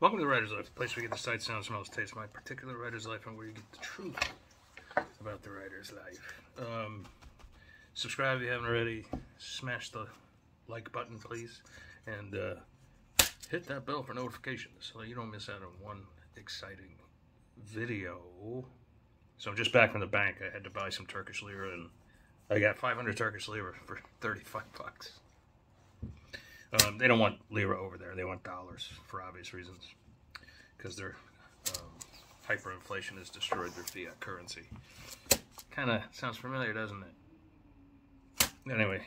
Welcome to The Writer's Life, the place where you get the sights, sounds, smells, tastes, my particular writer's life, and where you get the truth about the writer's life. Subscribe if you haven't already, smash the like button please, and hit that bell for notifications so that you don't miss out on one exciting video. So I'm just back from the bank. I had to buy some Turkish Lira, and I got 500 Turkish Lira for 35 bucks. They don't want lira over there. They want dollars for obvious reasons, because their hyperinflation has destroyed their fiat currency. Kind of sounds familiar, doesn't it? Anyway,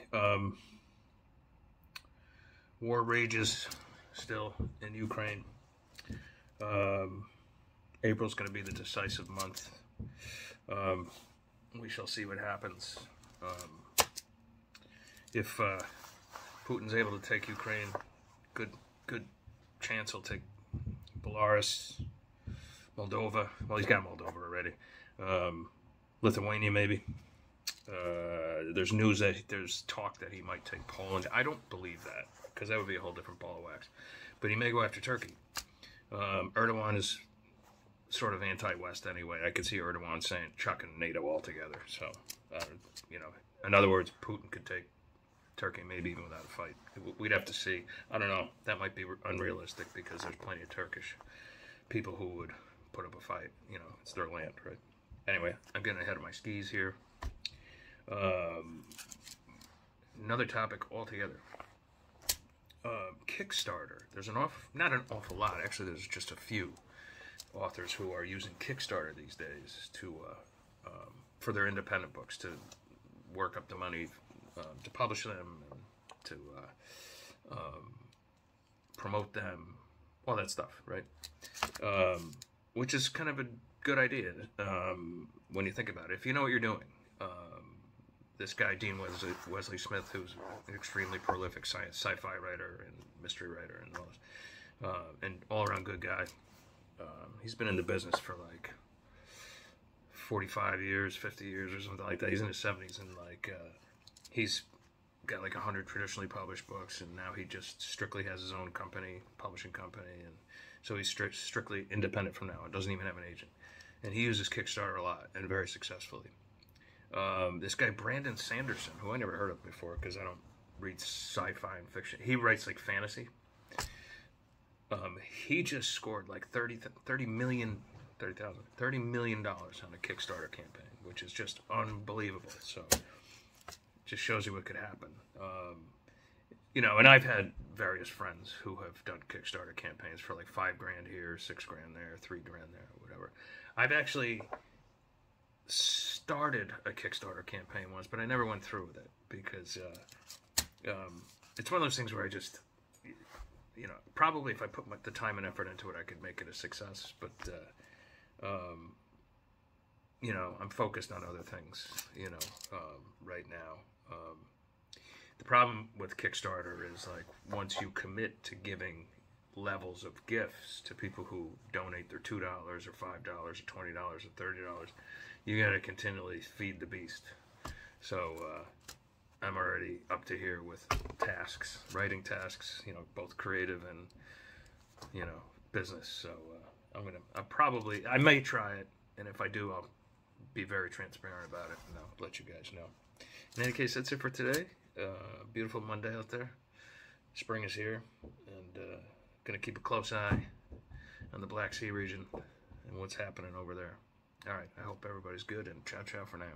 war rages still in Ukraine. April's going to be the decisive month. We shall see what happens. If Putin's able to take Ukraine, good chance he'll take Belarus, Moldova. Well, he's got Moldova already. Lithuania, maybe. There's news that there's talk that he might take Poland. I don't believe that, because that would be a whole different ball of wax. But he may go after Turkey. Erdogan is sort of anti-West anyway. I could see Erdogan saying chucking NATO altogether. So, you know, in other words, Putin could take Turkey, maybe even without a fight. We'd have to see. I don't know. That might be unrealistic, because there's plenty of Turkish people who would put up a fight. You know, it's their land, right? Anyway, I'm getting ahead of my skis here. Another topic altogether. Kickstarter. There's not an awful lot. Actually, there's just a few authors who are using Kickstarter these days to for their independent books, to work up the money to publish them, and to promote them, all that stuff, right? Which is kind of a good idea when you think about it, if you know what you're doing. This guy, Dean Wesley Smith, who's an extremely prolific sci-fi writer and mystery writer and all this, and all-around good guy. He's been in the business for like 45 years, 50 years or something like that. He's in his 70s, and like... he's got like 100 traditionally published books, and now he just strictly has his own company, publishing company, and so he's strictly independent from now on. Doesn't even have an agent, and he uses Kickstarter a lot, and very successfully. This guy Brandon Sanderson, who I never heard of before because I don't read sci-fi and fiction, he writes like fantasy. He just scored like $30 million on a Kickstarter campaign, which is just unbelievable. So. Just shows you what could happen. You know, and I've had various friends who have done Kickstarter campaigns for like $5 grand here, $6 grand there, $3 grand there, whatever. I've actually started a Kickstarter campaign once, but I never went through with it, because it's one of those things where I just, you know, probably if I put the time and effort into it, I could make it a success, but you know, I'm focused on other things, you know, right now. The problem with Kickstarter is, like, once you commit to giving levels of gifts to people who donate their $2 or $5 or $20 or $30, you got to continually feed the beast. So I'm already up to here with tasks, writing tasks, you know, both creative and, you know, business. So I may try it, and if I do, I'll be very transparent about it, and I'll let you guys know. In any case, that's it for today. Beautiful Monday out there. Spring is here, and gonna keep a close eye on the Black Sea region and what's happening over there. All right, I hope everybody's good, and ciao ciao for now.